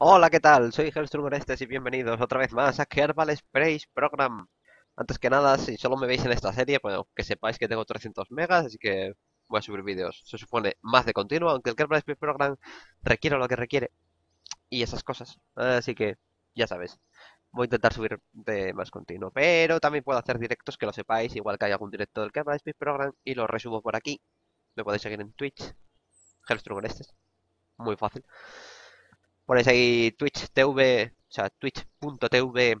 Hola, ¿qué tal? Soy Hellstrum Orestes y bienvenidos otra vez más a Kerbal Space Program. Antes que nada, si solo me veis en esta serie, bueno, que sepáis que tengo 300 megas, así que voy a subir vídeos, se supone, más de continuo, aunque el Kerbal Space Program requiere lo que requiere y esas cosas. Así que, ya sabéis, voy a intentar subir de más continuo, pero también puedo hacer directos, que lo sepáis, igual que hay algún directo del Kerbal Space Program y lo resubo por aquí. Me podéis seguir en Twitch, Hellstrum Orestes, muy fácil. Ponéis ahí twitch.tv, o sea, twitch.tv/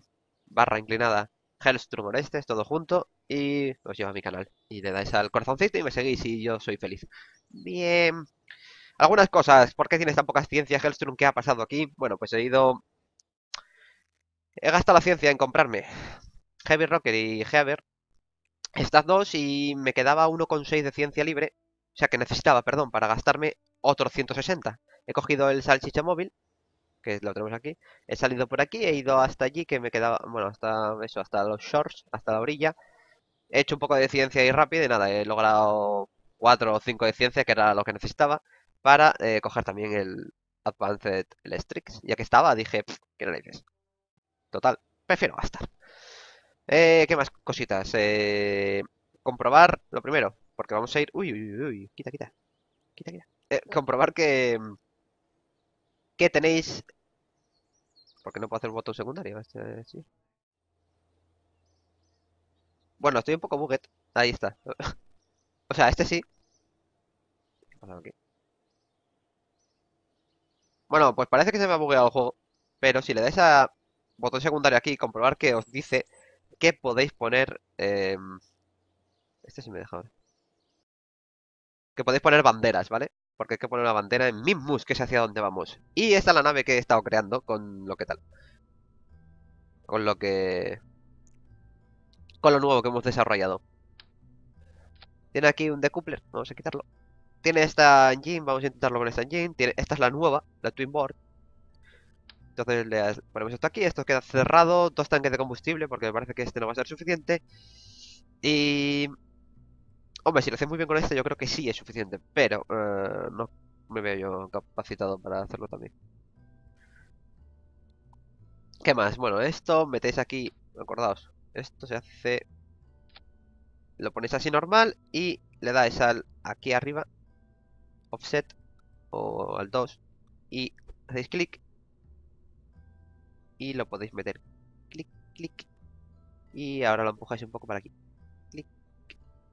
Hellstrum Orestes, todo junto, y os lleva a mi canal. Y le dais al corazoncito y me seguís y yo soy feliz. Bien. Algunas cosas. ¿Por qué tienes tan poca ciencia, Hellstrum? ¿Qué ha pasado aquí? Bueno, pues he gastado la ciencia en comprarme Heavy Rocker y Heaver. Estas dos, y me quedaba 1,6 de ciencia libre. O sea, que necesitaba, perdón, para gastarme otros 160. He cogido el salchicha móvil, que lo tenemos aquí, he salido por aquí, he ido hasta allí, que me quedaba, bueno, hasta eso, hasta los shores, hasta la orilla. He hecho un poco de ciencia y rápido, y nada, he logrado 4 o 5 de ciencia, que era lo que necesitaba, para coger también el Advanced, el Strix. Ya que estaba, dije, ¿qué no le dices? Total, prefiero gastar. ¿Qué más cositas? Comprobar, lo primero, porque vamos a ir... Uy, uy, uy, quita. Comprobar que... ¿Qué tenéis? Porque no puedo hacer un botón secundario. Sí. Bueno, estoy un poco bugged. Ahí está. O sea, este sí. ¿Qué ha pasado aquí? Bueno, pues parece que se me ha bugueado el juego. Pero si le dais a botón secundario aquí, comprobar que os dice que podéis poner... Este sí me deja ahora. Que podéis poner banderas, ¿vale? Porque hay que poner una bandera en Minmus, que es hacia donde vamos. Y esta es la nave que he estado creando con lo que tal. Con lo nuevo que hemos desarrollado. Tiene aquí un decoupler, vamos a quitarlo. Tiene esta engine, vamos a intentarlo con esta engine. Esta es la nueva, la Twin Board. Entonces le ponemos esto aquí, esto queda cerrado. 2 tanques de combustible, porque me parece que este no va a ser suficiente. Y... Hombre, si lo hacéis muy bien con este, yo creo que sí es suficiente, pero no me veo yo capacitado para hacerlo también. ¿Qué más? Bueno, esto metéis aquí, acordaos, esto se hace... Lo ponéis así normal y le dais al aquí arriba, offset o al 2, y hacéis clic y lo podéis meter. Clic, clic, y ahora lo empujáis un poco para aquí.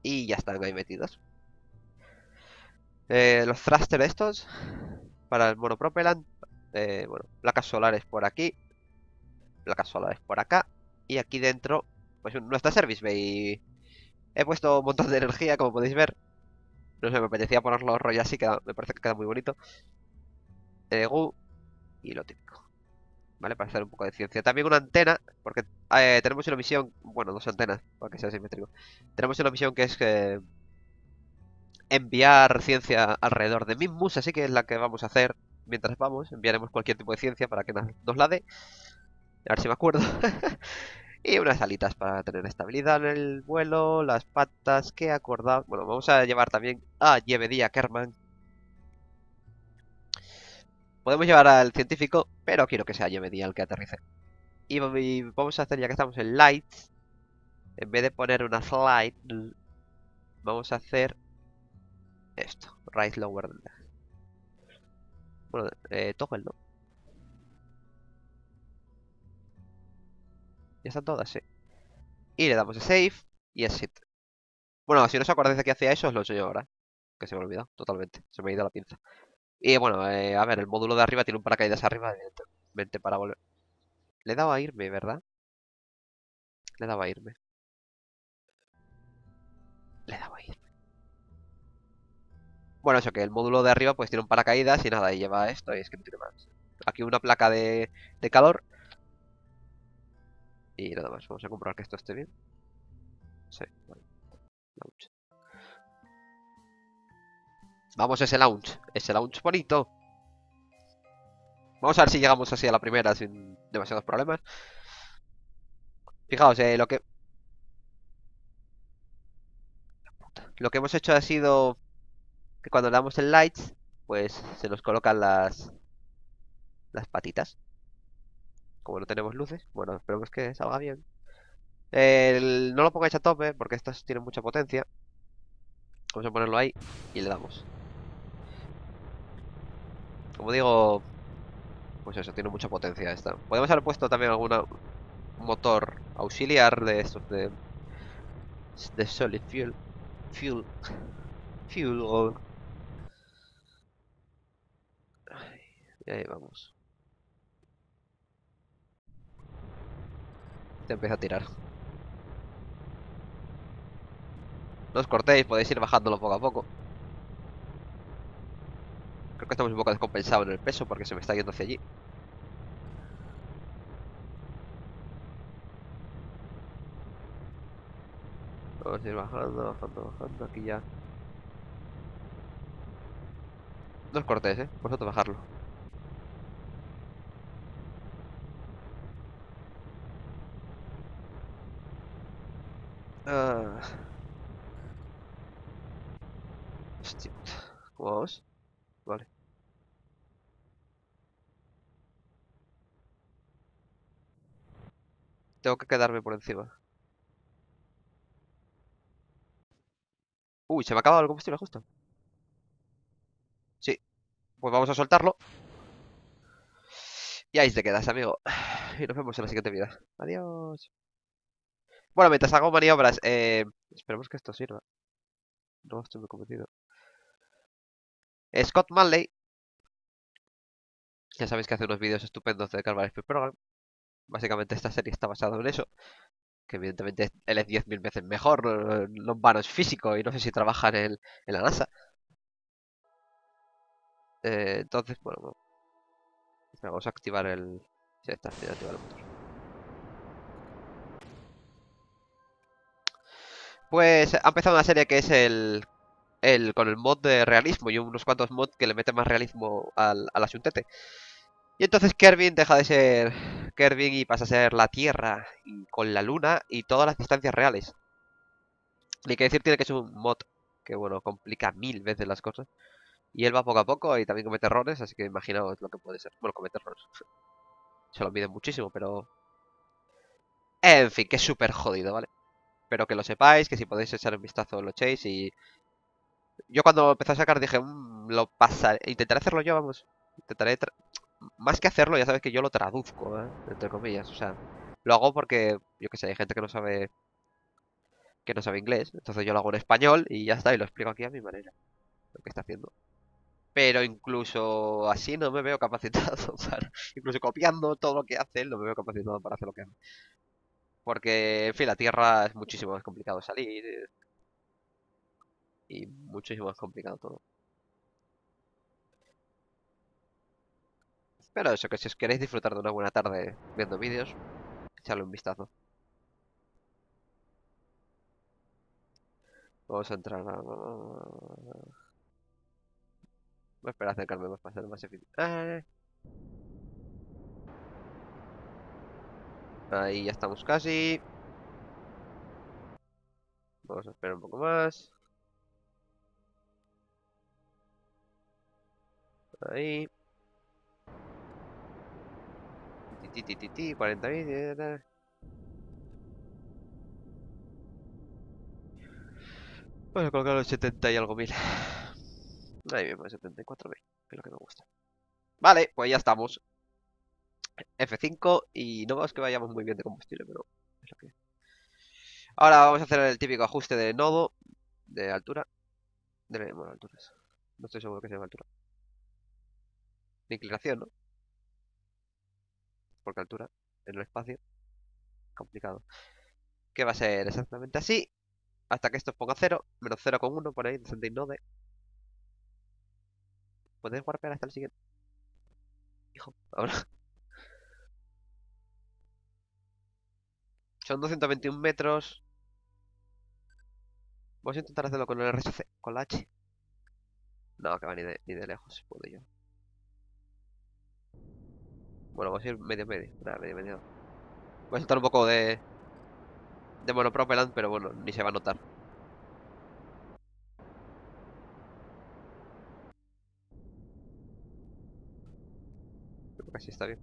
Y ya están ahí metidos. Los thrusters estos. Para el monopropellant. Bueno, placas solares por aquí. Placas solares por acá. Y aquí dentro, pues nuestra service bay. He puesto un montón de energía, como podéis ver. No sé, me apetecía ponerlo rollo así. Me parece que queda muy bonito. Y lo típico. Vale, para hacer un poco de ciencia. También una antena, porque tenemos una misión. Bueno, 2 antenas, para que sea simétrico. Tenemos una misión que es enviar ciencia alrededor de Minmus, así que es la que vamos a hacer mientras vamos. Enviaremos cualquier tipo de ciencia para que nos la dé. A ver si me acuerdo. Y unas alitas para tener estabilidad en el vuelo, las patas que he acordado. Bueno, vamos a llevar también a Jebediah Kerman. Podemos llevar al científico, pero quiero que sea Jebediah el que aterrice. Y vamos a hacer, ya que estamos en lights, en vez de poner una slide, vamos a hacer esto, rise lower. Bueno, toggle, ¿no? Ya están todas, sí. Y le damos a save y exit. Bueno, si no os acordáis de que hacía eso, os lo enseño ahora. Que se me ha olvidado totalmente, se me ha ido la pinza. Y bueno, a ver, el módulo de arriba tiene un paracaídas arriba, evidentemente, para volver. Le he dado a irme, ¿verdad? Le he dado a irme. Le he dado a irme. Bueno, eso, que el módulo de arriba pues tiene un paracaídas y nada, y lleva esto y es que no tiene más. Aquí una placa de calor. Y nada más, vamos a comprobar que esto esté bien. Sí, vale. Launch. Vamos a ese launch bonito. Vamos a ver si llegamos así a la primera sin demasiados problemas. Fijaos, lo que hemos hecho ha sido que cuando le damos el lights, pues se nos colocan las patitas. Como no tenemos luces, bueno, esperemos que salga bien. No lo pongáis a tope porque estas tienen mucha potencia. Vamos a ponerlo ahí y le damos. Como digo, pues eso, tiene mucha potencia esta. Podemos haber puesto también algún motor auxiliar de estos de solid fuel. Fuel. Y ahí vamos. Te empieza a tirar. No os cortéis, podéis ir bajándolo poco a poco. Creo que estamos un poco descompensados en el peso porque se me está yendo hacia allí. Vamos a ir bajando. Aquí ya. No os cortéis, vosotros bajarlo. Hostia, ¿cómo vamos? Vale. Tengo que quedarme por encima. Uy, se me ha acabado el combustible justo. Sí. Pues vamos a soltarlo. Y ahí te quedas, amigo. Y nos vemos en la siguiente vida. Adiós. Bueno, mientras hago maniobras, esperemos que esto sirva. No estoy muy convencido. Scott Manley. Ya sabéis que hace unos vídeos estupendos de Kerbal Space Program. Básicamente esta serie está basada en eso. Que evidentemente él es 10.000 veces mejor. No en vano es físico y no sé si trabaja en la NASA. Entonces, bueno. Vamos a activar el... Sí, está, voy a activar el motor. Pues ha empezado una serie que es con el mod de realismo y unos cuantos mods que le meten más realismo al asuntete. Y entonces Kerbin deja de ser Kerbin y pasa a ser la Tierra y con la Luna y todas las distancias reales. Ni que decir tiene que es un mod que, bueno, complica 1000 veces las cosas. Y él va poco a poco y también comete errores, así que imaginaos lo que puede ser. Bueno, comete errores. Se lo mide muchísimo, pero... En fin, que es súper jodido, ¿vale? Pero que lo sepáis, que si podéis echar un vistazo lo echéis y... Yo cuando empecé a sacar dije, lo pasaré... Intentaré hacerlo yo, vamos. Intentaré... Más que hacerlo, ya sabéis que yo lo traduzco, entre comillas. O sea, lo hago porque, yo qué sé, hay gente que no sabe inglés. Entonces yo lo hago en español y ya está, y lo explico aquí a mi manera. Lo que está haciendo. Pero incluso así no me veo capacitado para... Incluso copiando todo lo que hace, no me veo capacitado para hacer lo que hace. Porque, en fin, la Tierra es muchísimo más complicado salir. Y muchísimo más complicado todo. Pero eso, que si os queréis disfrutar de una buena tarde viendo vídeos, echadle un vistazo. Vamos a entrar a... Voy a esperar a acercarme más para ser más eficiente. Ahí ya estamos casi. Vamos a esperar un poco más. Ahí. 40.000. Voy a colocar los 70 y algo mil. Ahí mismo, 74.000. Que es lo que me gusta. Vale, pues ya estamos. F5 y no vamos que vayamos muy bien de combustible, pero es lo que... Ahora vamos a hacer el típico ajuste de nodo, de altura, de... bueno, alturas. No estoy seguro que sea altura. De inclinación, ¿no? Porque altura en el espacio. Complicado. Que va a ser exactamente así. Hasta que esto ponga 0, menos 0,1 por ahí, 69. ¿Podéis warpear hasta el siguiente? Hijo, ahora... Son 221 metros. Vamos a intentar hacerlo con el RSC, con la H. No, que va, ni de lejos puedo yo. Bueno, vamos a ir medio. Nada, medio. Voy a soltar un poco de monopropelant, pero bueno, ni se va a notar. casi está bien.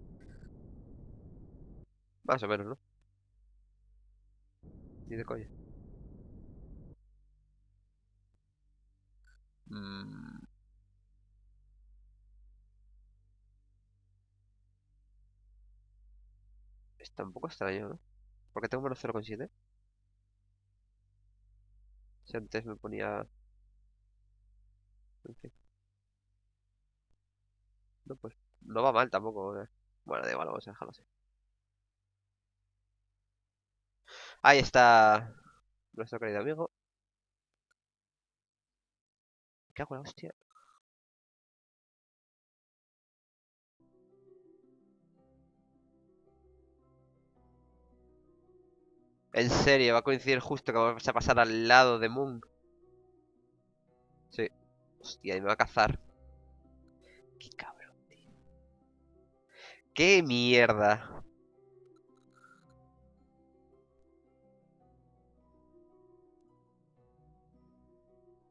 Más o menos, ¿no? Ni de coña. Está un poco extraño, ¿no? Porque tengo menos 0,7. Si antes me ponía... En fin. No, pues no va mal tampoco, ¿eh? Bueno, da igual, vamos a dejarlo así. Ahí está nuestro querido amigo. ¿Qué hago la hostia? En serio, va a coincidir justo que vamos a pasar al lado de Moon. Sí. Hostia, y me va a cazar. Qué cabrón, tío. Qué mierda.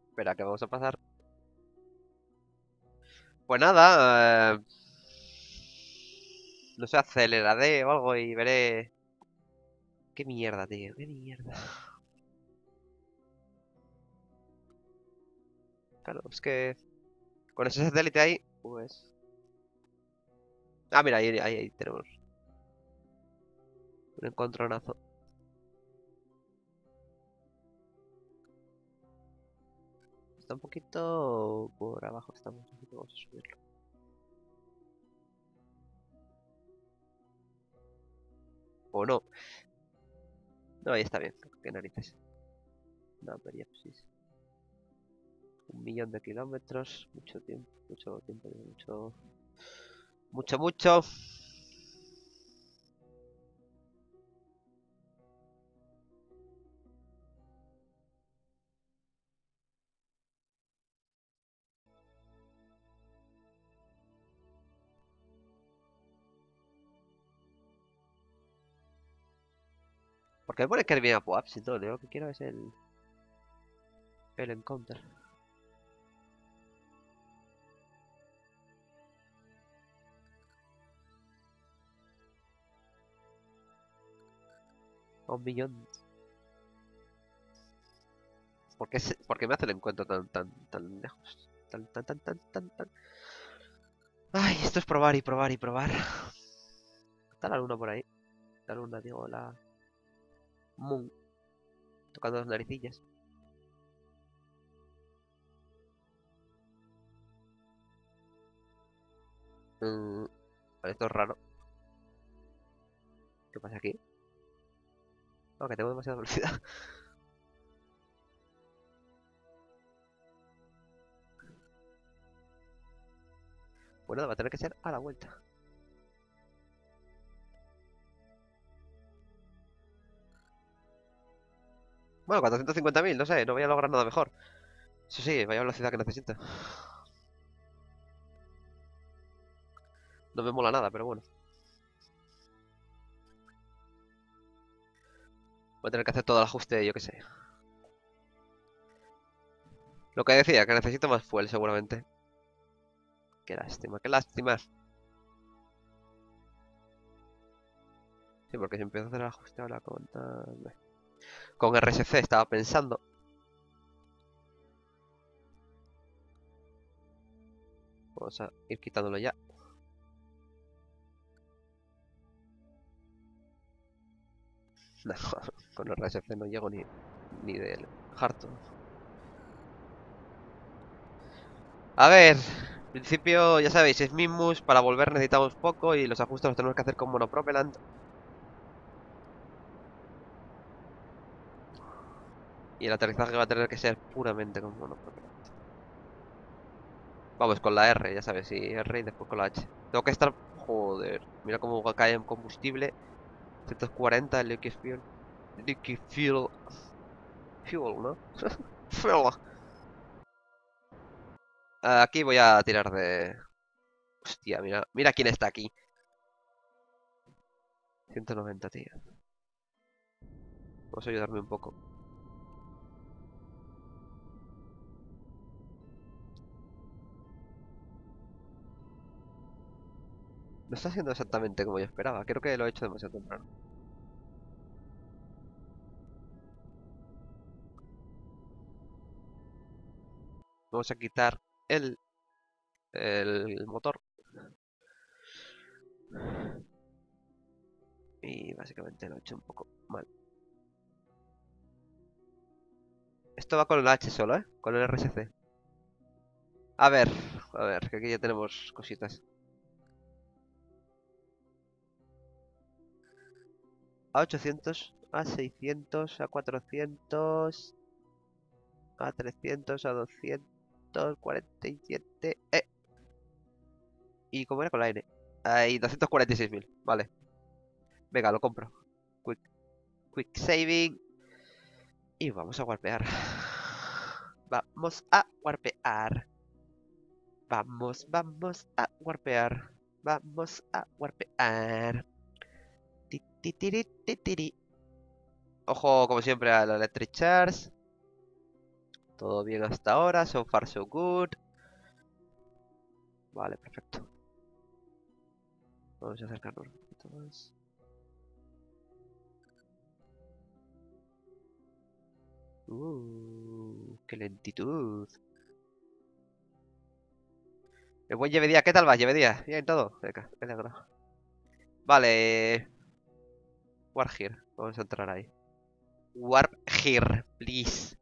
Espera, que vamos a pasar. Pues nada. No sé, aceleraré o algo y veré. Qué mierda, tío, qué mierda. Claro, es que con ese satélite ahí, pues... Ah, mira, ahí tenemos un encontronazo. Está un poquito por abajo, estamos, así que vamos a subirlo. O no. No, ahí está bien, qué narices. No, pero ya, pues sí. 1.000.000 de kilómetros, mucho tiempo. ¿Por qué me pone Kerbin a Poap? Si todo lo que quiero es el encounter. A 1.000.000. ¿Por qué me hace el encuentro tan lejos? Tan. Ay, esto es probar y probar y probar. Está la luna por ahí. La luna, digo, la... Moon. Tocando las naricillas. Vale, esto es raro. ¿Qué pasa aquí? No, que tengo demasiada velocidad. Bueno, va a tener que ser a la vuelta. Bueno, 450.000, no sé, no voy a lograr nada mejor. Eso sí, vaya velocidad que necesito. No me mola nada, pero bueno. Voy a tener que hacer todo el ajuste, yo qué sé. Lo que decía, que necesito más fuel, seguramente. Qué lástima, qué lástima. Sí, porque si empiezo a hacer el ajuste ahora con RSC estaba pensando. Vamos a ir quitándolo ya. No, con RSC no llego ni del Harton. A ver, en principio ya sabéis, es Minmus. Para volver necesitamos poco y los ajustes los tenemos que hacer con monopropelant. Y el aterrizaje va a tener que ser puramente con monopropelant. Vamos, con la R, ya sabes, y R y después con la H. Tengo que estar... Joder, mira cómo cae en combustible. 140 liquid fuel. Fuel, ¿no? Fuel. Aquí voy a tirar de... Hostia, mira quién está aquí. 190, tío. Vamos a ayudarme un poco. No está haciendo exactamente como yo esperaba. Creo que lo he hecho demasiado temprano. Vamos a quitar el motor. Y básicamente lo he hecho un poco mal. Esto va con el H solo, ¿eh? Con el RSC. A ver, que aquí ya tenemos cositas. A 800, a 600, a 400, a 300, a 247. ¿Y cómo era con la N? Ahí, 246.000, vale. Venga, lo compro. Quick saving. Y vamos a warpear. Vamos a warpear. Vamos a warpear. Vamos a warpear. Ojo, como siempre, a la electric charge. Todo bien hasta ahora. So far, so good. Vale, perfecto. Vamos a acercarnos un poquito más. Qué lentitud. El buen Jebediah, ¿qué tal vas, Jebediah? Bien, todo. Venga, venga. Vale. Warp here. Vamos a entrar ahí. Warp here, please.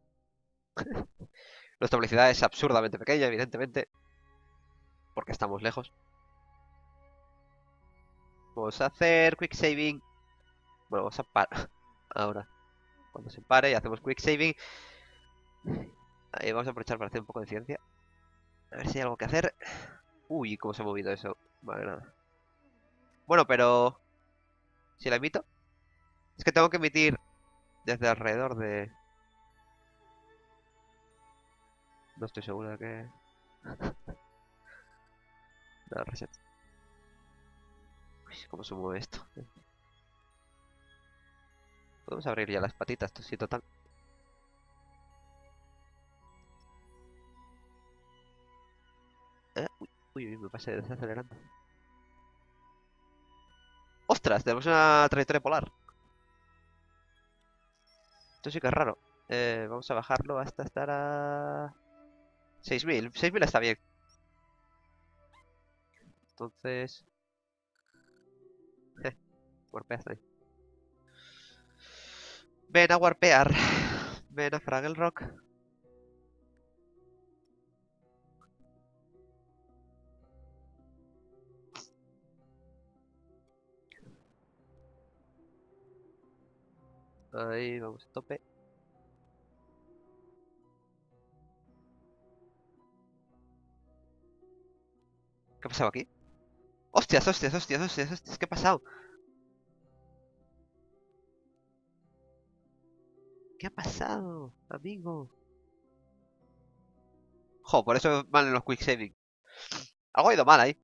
Nuestra velocidad es absurdamente pequeña, evidentemente. Porque estamos lejos. Vamos a hacer quick saving. Bueno, vamos a parar. Ahora. Cuando se pare y hacemos quick saving. Ahí vamos a aprovechar para hacer un poco de ciencia. A ver si hay algo que hacer. Uy, cómo se ha movido eso. Vale, nada. Bueno, pero... ¿si la emito? Es que tengo que emitir desde alrededor de... No estoy seguro de que... No, reset. Uy, cómo se mueve esto. Podemos abrir ya las patitas, esto sí, total. Uy, me pasé desacelerando. ¡Ostras! Tenemos una trayectoria polar. Esto sí que es raro. Vamos a bajarlo hasta estar a... 6.000. 6.000 está bien. Entonces... Warpea hasta ahí. Ven a warpear. Ven a Fraggle Rock. Ahí vamos a tope. ¿Qué ha pasado aquí? ¡Hostias, hostias, hostias, hostias, hostias! ¿Qué ha pasado? ¿Qué ha pasado, amigo? Jo, por eso van en los quick saving. Algo ha ido mal ahí.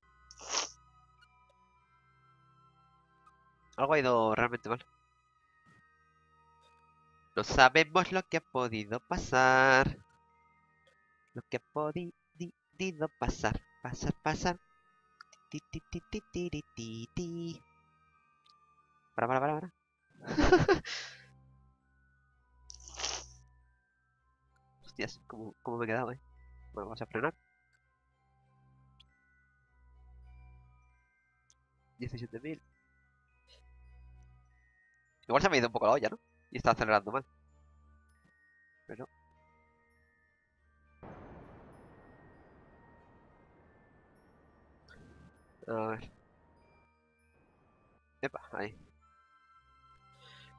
Algo ha ido realmente mal. No sabemos lo que ha podido pasar. Lo que ha podido pasar. Pasar. Para. Hostias, ¿cómo me he quedado, eh? Bueno, vamos a frenar. 17.000. Igual se me ha ido un poco la olla, ¿no? Y está acelerando mal. Pero... A ver... Epa, ahí.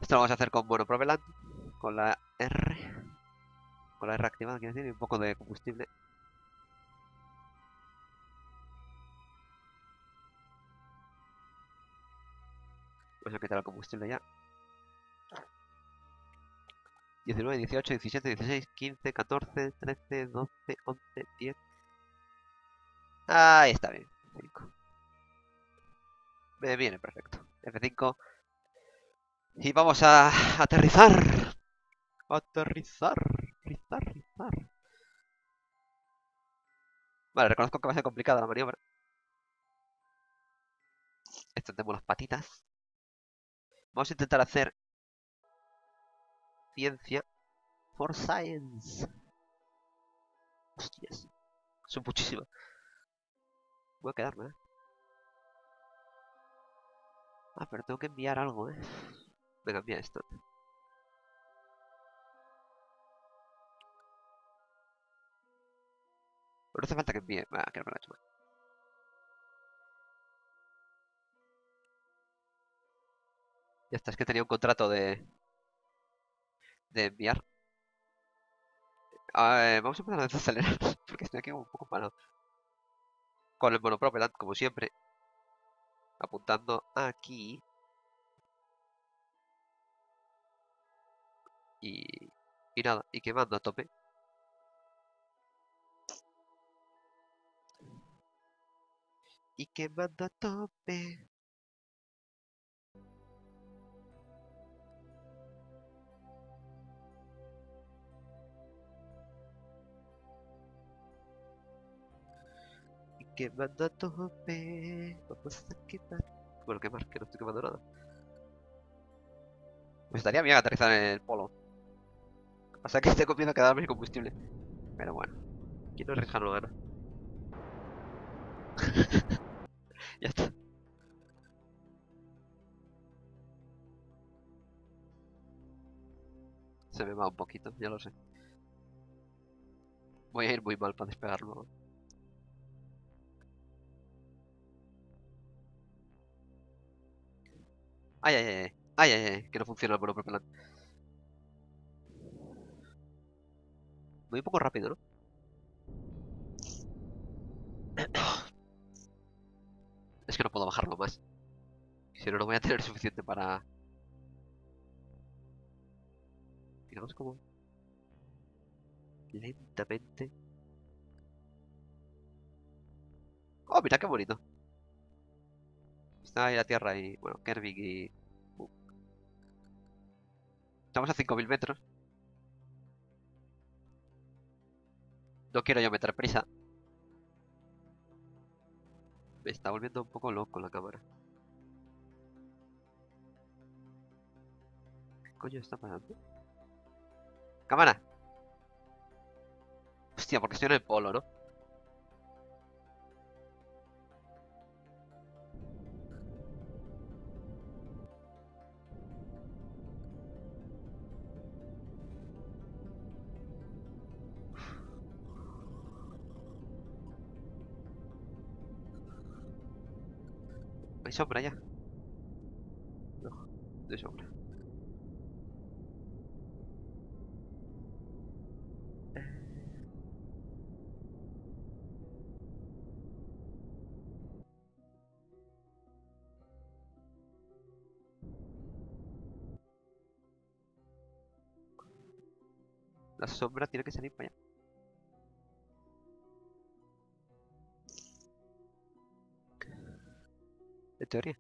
Esto lo vamos a hacer con monopropelant. Con la R. Con la R activada, quiero decir, y un poco de combustible. Vamos a quitar el combustible ya. 19, 18, 17, 16, 15, 14, 13, 12, 11, 10. Ahí está bien. 5. Me viene perfecto. F5. Y vamos a aterrizar. Aterrizar. Vale, reconozco que va a ser complicada la maniobra. extendemos las patitas. Vamos a intentar hacer ciencia for science. Hostias, son muchísimas. Voy a quedarme, ¿eh? Ah, pero tengo que enviar algo, ¿eh? Venga, envía esto. No hace falta que envíe. Ah, que no me la chupa. Ya está, es que tenía un contrato de enviar. A ver, vamos a empezar a desacelerar, porque estoy aquí un poco parado. Con el monopropelant, como siempre. Apuntando aquí. Y nada, y quemando a tope. Y quemando a tope. Y quemando a tope. Vamos a quemar. Bueno, quemar, que no estoy quemando nada. Me estaría bien aterrizar en el polo. O sea que este comienza a quedarme sin combustible. Pero bueno, quien no arriesga no gana. Ya está. Se me va un poquito, ya lo sé. Voy a ir muy mal para despegarlo. Ay, ay, ay, ay, ay, ay, que no funciona el monopropelán. Voy un poco rápido, ¿no? Es que no puedo bajarlo más. Si no, no voy a tener suficiente para... Digamos como... Lentamente... ¡Oh, mira qué bonito! Está ahí la Tierra y... Bueno, Kerbin y... Estamos a 5000 metros. No quiero yo meter prisa. Me está volviendo un poco loco la cámara. ¿Qué coño está pasando? ¡Cámara! Hostia, porque estoy en el polo, ¿no? ¿Hay sombra ya? No, no hay sombra. La sombra tiene que salir para allá. En teoría.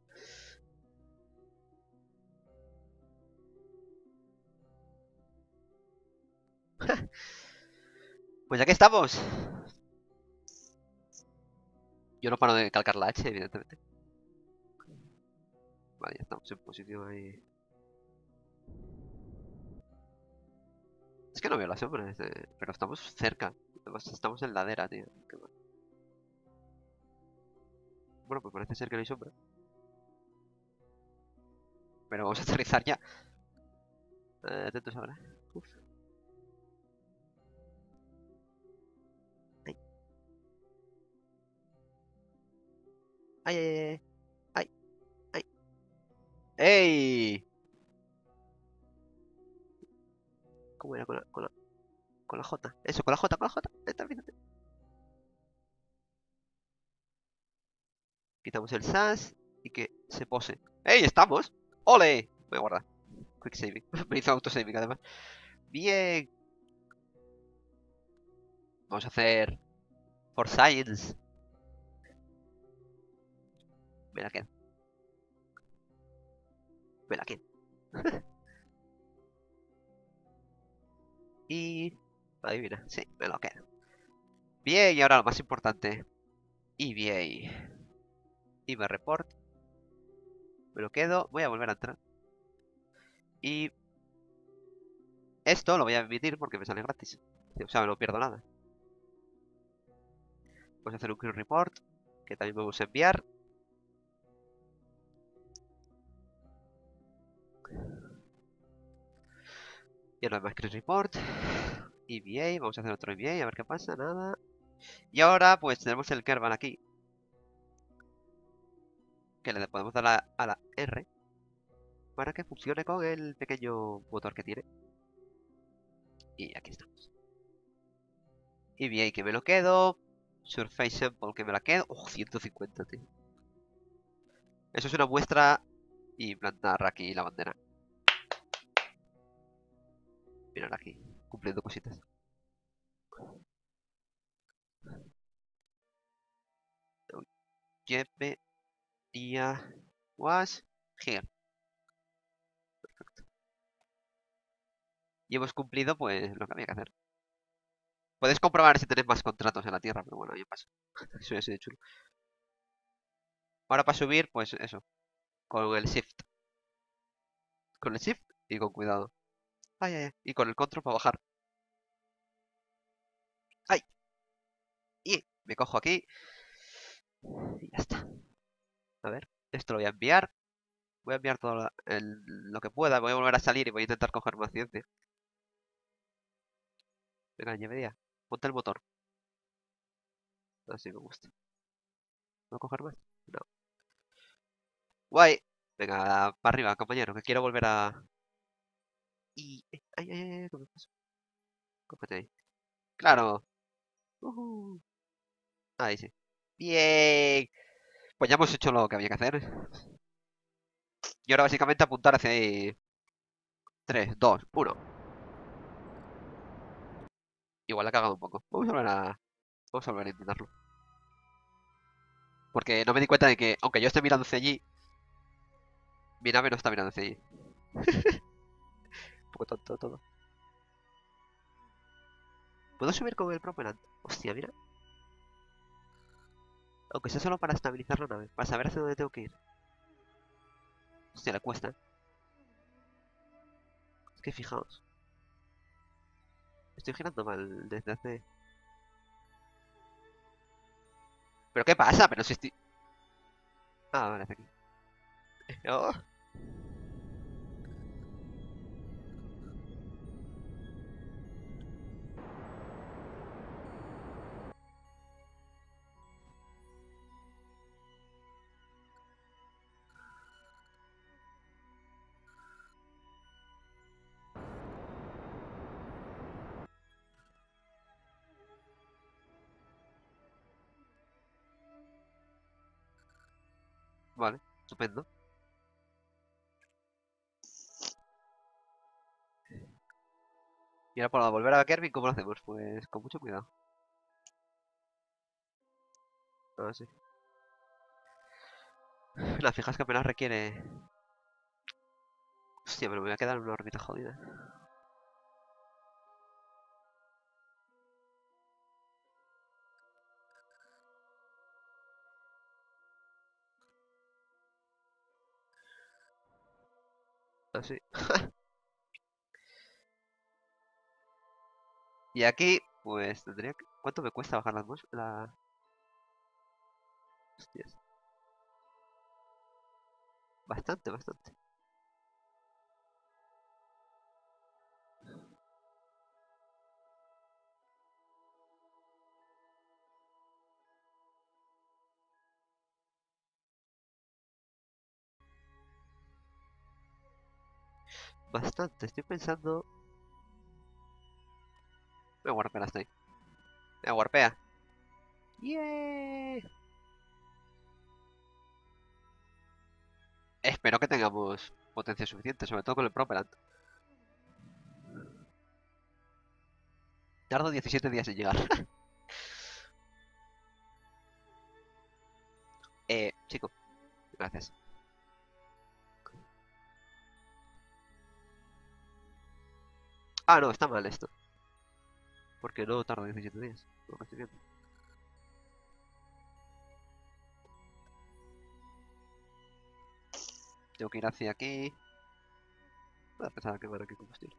Pues aquí estamos. Yo no paro de calcar la H, evidentemente. Vale, ya estamos en posición ahí. Es que no veo la sombra, pero estamos cerca. Estamos en ladera, tío. Qué mal. Bueno, pues parece ser que no hay sombra. Pero vamos a aterrizar ya. Atentos ahora. Uf. Ay. Ay, ay, ay, ay. ¡Ey! ¿Cómo era con la J? Eso, con la J. Termínate. Quitamos el SAS y que se pose. ¡Ey! ¡Estamos! ¡Ole! Voy a guardar. Quick saving. Me hizo autosaving además. ¡Bien! Vamos a hacer... For Science. Me la quedo. Y... Adivina. Sí, me lo quedo. Bien, y ahora lo más importante. EVA. Y me report Me lo quedo, voy a volver atrás. Y esto lo voy a emitir porque me sale gratis. O sea, no pierdo nada. Voy a hacer un crew report, que también vamos a enviar. Y ahora más crew report. EVA, vamos a hacer otro EVA, a ver qué pasa, nada. Y ahora pues tenemos el Kerbal aquí, que le podemos dar a la R para que funcione con el pequeño motor que tiene. Y aquí estamos. EVA que me lo quedo. Surface Sample que me la quedo. ¡Oh, 150, tío! Eso es una muestra. Y plantar aquí la bandera. Mirar aquí, cumpliendo cositas. Jebediah was here. Perfecto. Y hemos cumplido pues lo que había que hacer. Podéis comprobar si tenéis más contratos en la Tierra, pero bueno, yo paso. Eso ya ha sido chulo. Ahora para subir, pues eso. Con el Shift. Con el Shift y con cuidado. Ay, ay, ay. Y con el Control para bajar. ¡Ay! Y me cojo aquí. Y ya está. A ver, esto lo voy a enviar. Voy a enviar todo lo que pueda. Voy a volver a salir y voy a intentar coger más ciencia. Venga, Jebediah, ponte el motor. Así me gusta. ¿Puedo coger más? No. Guay. Venga, para arriba, compañero, que quiero volver a... Y... Ay, ay, ay, ¿cómo me pasó? Cógete ahí. ¡Claro! Ahí sí. ¡Bien! Pues ya hemos hecho lo que había que hacer. Y ahora básicamente apuntar hacia ahí. 3, 2, 1. Igual la he cagado un poco. Vamos a volver a intentarlo. Porque no me di cuenta de que, aunque yo esté mirando hacia allí, mi nave no está mirando hacia allí. Un poco tonto todo. ¿Puedo subir con el propelante? Hostia, mira. Aunque sea solo para estabilizar la nave, para saber hacia dónde tengo que ir. Hostia, le cuesta. Es que fijaos. Estoy girando mal desde hace... ¿Pero qué pasa? Pero si estoy... Ah, vale, hasta aquí. ¡Oh! Vale, estupendo. Y ahora para volver a Kerbin, ¿cómo lo hacemos? Pues con mucho cuidado. Ah, sí. La fijas que apenas requiere... Hostia, pero me voy a quedar en una órbita jodida. Sí. Y aquí, pues tendría que... ¿Cuánto me cuesta bajar las bolsas? Hostias. Bastante, bastante. Bastante, estoy pensando. Me warpea, estoy. Me warpea. ¡Yeah! Espero que tengamos potencia suficiente, sobre todo con el propellant. Tardo 17 días en llegar. Chico, gracias. Ah, no, está mal esto. Porque no tarda 17 días. No lo estoy viendo. Tengo que ir hacia aquí. Voy a empezar a quemar aquí combustible.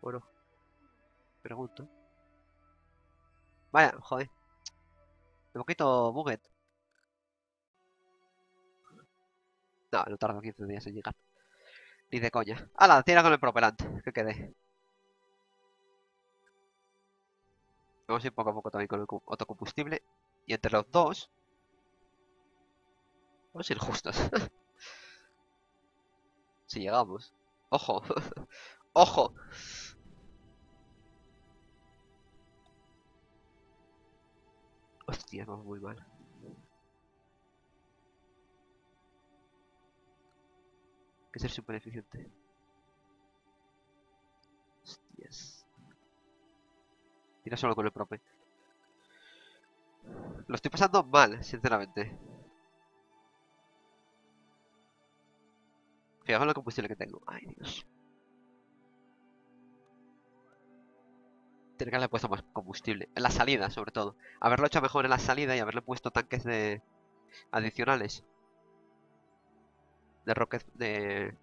Bueno, pregunto. Vaya, joder. Un poquito buget. No, no tardo 15 días en llegar. Ni de coña. ¡Hala! Tira con el propelante, que quede. Vamos a ir poco a poco también con el autocombustible. Y entre los dos... vamos a ir justos. Si llegamos. ¡Ojo! ¡Ojo! Hostia, vamos muy mal. Hay que ser súper eficiente. Hostias. Tira solo con el prope. Lo estoy pasando mal, sinceramente. Fijaos en la combustible que tengo. Ay, Dios. Tiene que haberle puesto más combustible. En la salida, sobre todo. Haberlo hecho mejor en la salida y haberle puesto tanques de... adicionales. De rocket de...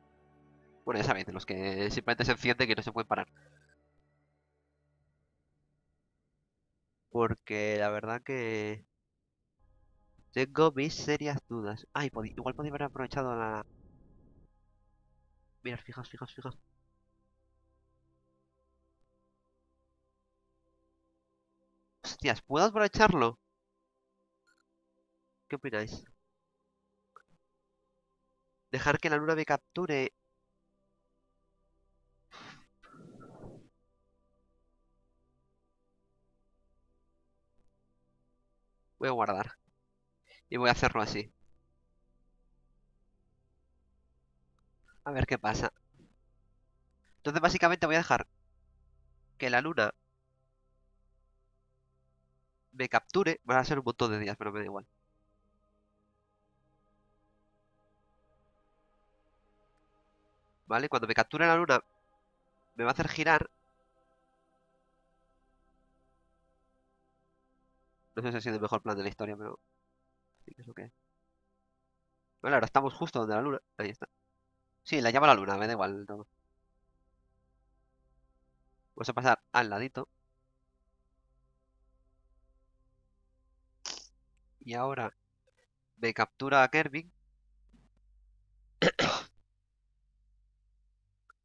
bueno, ya sabéis, de los que simplemente se encienden y no se pueden parar. Porque la verdad que... tengo mis serias dudas. Ay, igual podría haber aprovechado la... mirad, fijaos, fijaos, fijaos. Hostias, ¿puedo aprovecharlo? ¿Qué opináis? Dejar que la luna me capture. Voy a guardar. Y voy a hacerlo así. A ver qué pasa. Entonces básicamente voy a dejar que la luna... me capture, van a ser un montón de días, pero me da igual. Vale, cuando me capture la luna, me va a hacer girar. No sé si ha sido el mejor plan de la historia, pero... sí, que es lo que es. Bueno, ahora estamos justo donde la luna. Ahí está. Sí, la llama la luna, me da igual todo. Vamos a pasar al ladito. Y ahora me captura a Kerbin.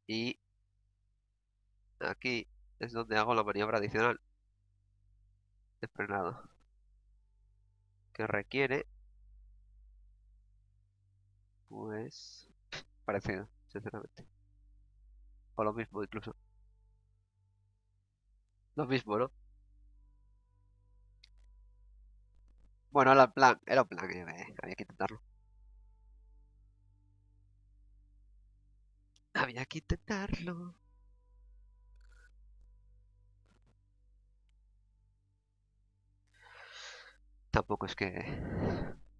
Y aquí es donde hago la maniobra adicional de frenado, que requiere, pues, parecido, sinceramente. O lo mismo incluso. Lo mismo, ¿no? Bueno, era un plan que había que intentarlo. Había que intentarlo. Tampoco es que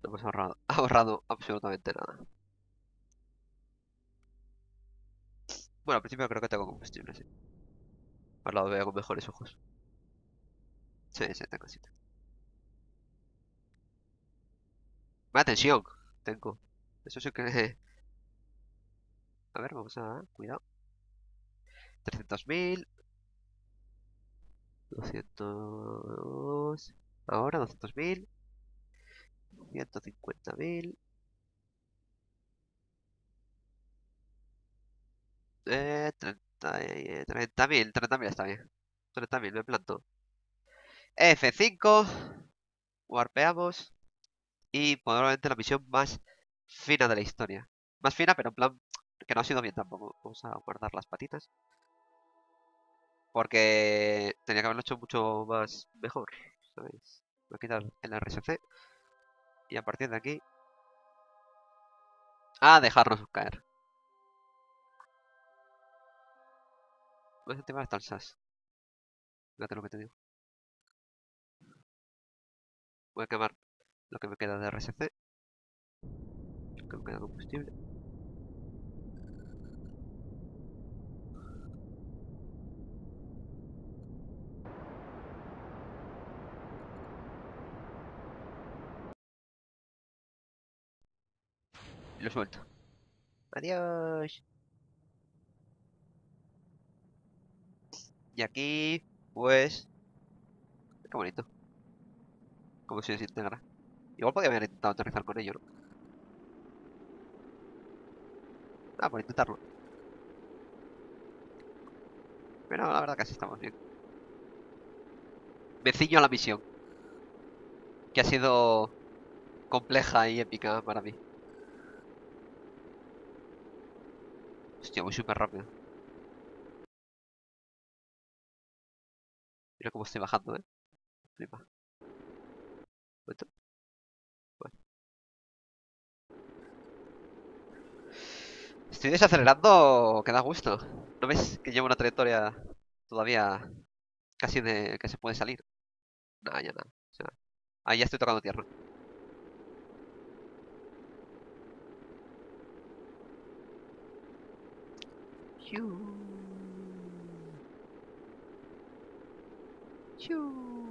no hemos ahorrado absolutamente nada. Bueno, al principio creo que tengo combustible, sí. Ahora lo veo con mejores ojos. Sí, tengo así. Más tensión tengo. Eso sí que... a ver, vamos a... cuidado. 300.000. 200... ahora 200.000. 150.000. $30.000 está bien. 30.000, me planto. F5. Warpeamos. Y probablemente la misión más fina de la historia. Más fina, pero en plan que no ha sido bien tampoco. Vamos a guardar las patitas. Porque tenía que haberlo hecho mucho más mejor, ¿sabéis? Voy a quitar el RSC. Y a partir de aquí... a dejarnos caer. Voy a activar hasta el SAS. Fíjate lo que te digo. Voy a quemar lo que me queda de RSC. Lo que me queda de combustible. lo suelto. Adiós. Y aquí, pues... Qué bonito. Como si se integra. Igual podría haber intentado aterrizar con ello, ¿no? Ah, por intentarlo. Pero no, la verdad que así estamos bien. Me ciño a la misión, que ha sido compleja y épica para mí. Hostia, voy súper rápido. Mira cómo estoy bajando, eh. Flipa. ¿Esto? Bueno. Estoy desacelerando que da gusto. ¿No ves que llevo una trayectoria todavía casi de que se puede salir? Nada, ya nada. O sea, ahí ya estoy tocando tierra.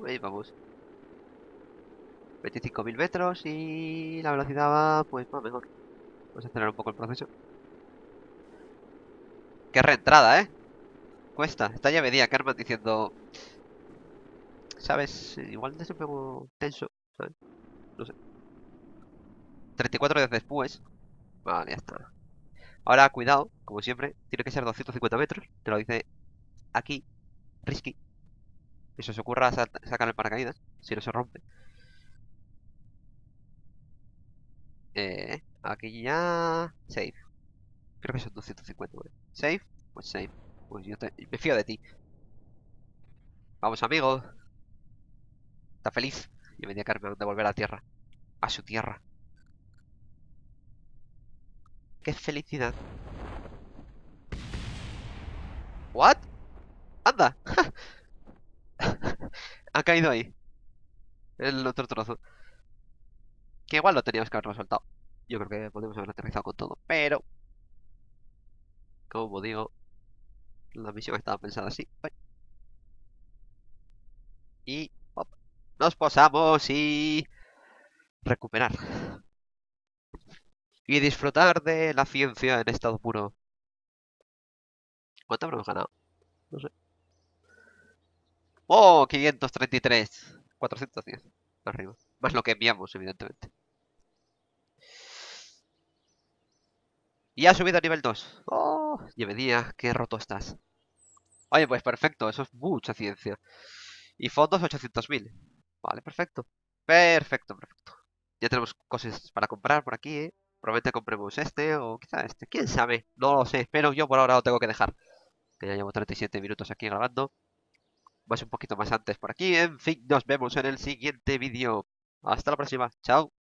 Ahí vamos. 25.000 metros y la velocidad va, pues va mejor. Vamos a acelerar un poco el proceso. Qué reentrada, ¿eh? Cuesta. Está Jebediah Kerman diciendo... ¿Sabes? Igual te pego tenso, ¿sabes? No sé. 34 días después. Vale, ya está. Ahora, cuidado, como siempre. Tiene que ser 250 metros. Te lo dice aquí. Risky. Que se os ocurra sacar el paracaídas. Si no se rompe. Aquí ya... Save. Creo que son 250, ¿vale? Save. Pues save. Pues yo me fío de ti. Vamos, amigo. Está feliz. Y venía Carmen de volver a la tierra. A su tierra. ¡Qué felicidad! ¿What? ¡Anda! Ha caído ahí. El otro trozo. Que igual lo teníamos que haber resoltado. Yo creo que podemos haber aterrizado con todo, pero... Como digo, la misión estaba pensada así. Y... Op, nos posamos y... Recuperar. Y disfrutar de la ciencia en estado puro. ¿Cuánto habremos ganado? No sé. ¡Oh! 533. 410. Arriba. Más lo que enviamos, evidentemente. Y ha subido a nivel 2. ¡Oh! Jebediah, qué roto estás. Oye, pues perfecto. Eso es mucha ciencia. Y fondos 800.000. Vale, perfecto. Perfecto, perfecto. Ya tenemos cosas para comprar por aquí, ¿eh? Probablemente compremos este o quizá este. ¿Quién sabe? No lo sé, pero yo por ahora lo tengo que dejar. Que ya llevo 37 minutos aquí grabando. Más un poquito más antes por aquí. En fin, nos vemos en el siguiente vídeo. Hasta la próxima. Chao.